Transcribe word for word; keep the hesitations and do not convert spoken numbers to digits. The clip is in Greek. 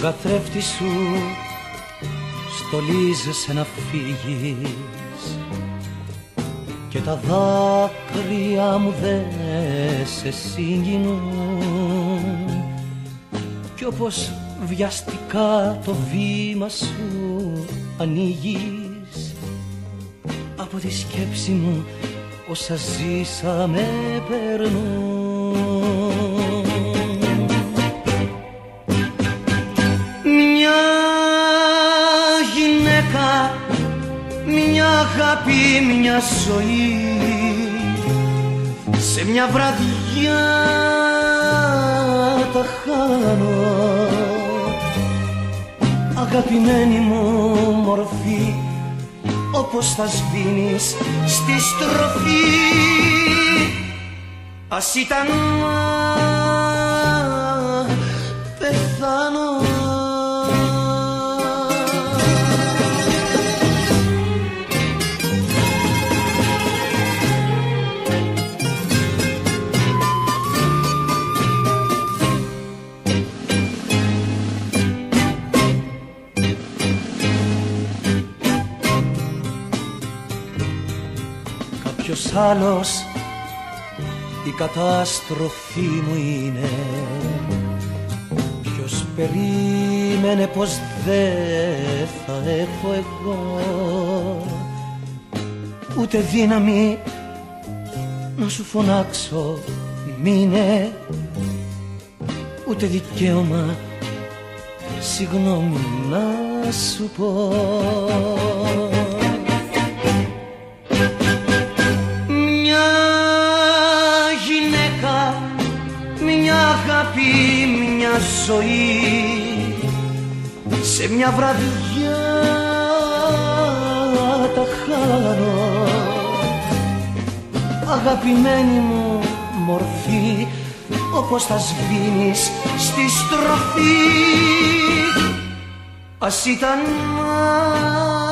στον καθρέφτη σου στολίζεσαι να φύγεις και τα δάκρυα μου δε σε συγκινούν κι όπως βιαστικά το βήμα σου ανοίγεις από τη σκέψη μου όσα ζήσαμε περνούν. Μια γυναίκα, μια αγάπη, μια ζωή σε μια βραδιά τα χάνω. Αγαπημένη μου μορφή, όπως θα σβήνεις στη στροφή, ας ήταν να πεθάνω. Ποιος άλλος η καταστροφή μου είναι, ποιος περίμενε πως δεν θα έχω εγώ ούτε δύναμη να σου φωνάξω μείνε, ούτε δικαίωμα συγγνώμη να σου πω. Μια ζωή σε μια βραδιά τα χάνω. Αγαπημένη μου μορφή, όπως θα σβήνεις στη στροφή, ας ήταν να